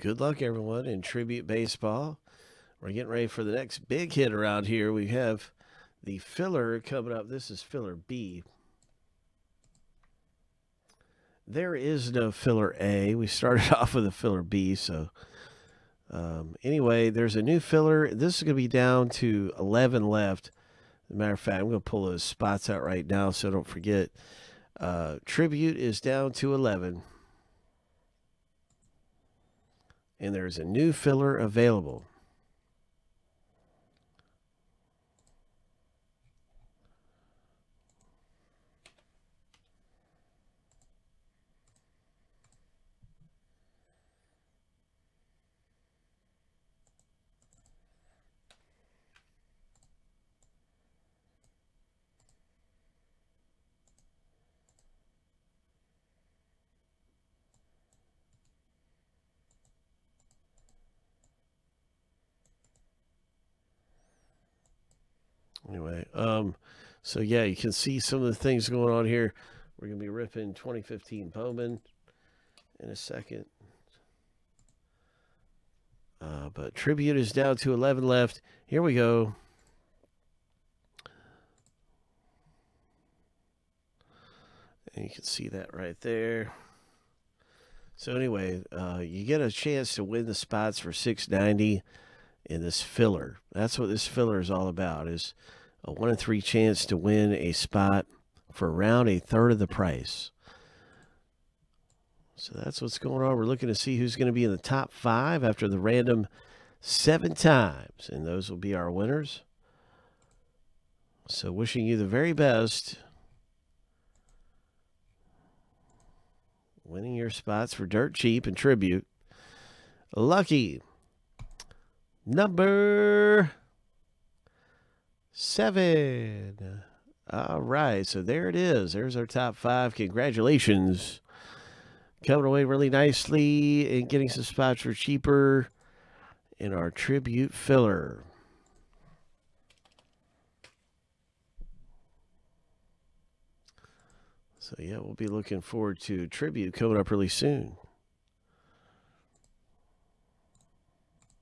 Good luck, everyone, in Tribute Baseball. We're getting ready for the next big hit around here. We have the filler coming up. This is filler B. There is no filler A. We started off with a filler B, so anyway, there's a new filler. This is going to be down to 11 left. As a matter of fact, I'm going to pull those spots out right now so don't forget. Tribute is down to 11. And there's a new filler available. Anyway, so yeah, you can see some of the things going on here. We're going to be ripping 2015 Bowman in a second. But Tribute is down to 11 left. Here we go. And you can see that right there. So anyway, you get a chance to win the spots for $6.90. in this filler. That's what this filler is all about, is a 1 in 3 chance to win a spot for around a third of the price. So that's what's going on. We're looking to see who's going to be in the top 5 after the random 7 times, and those will be our winners. So wishing you the very best, winning your spots for dirt cheap and Tribute. Lucky number 7. All right, so there it is. There's our top 5. Congratulations. Coming away really nicely and getting some spots for cheaper in our Tribute filler. So yeah, we'll be looking forward to Tribute coming up really soon.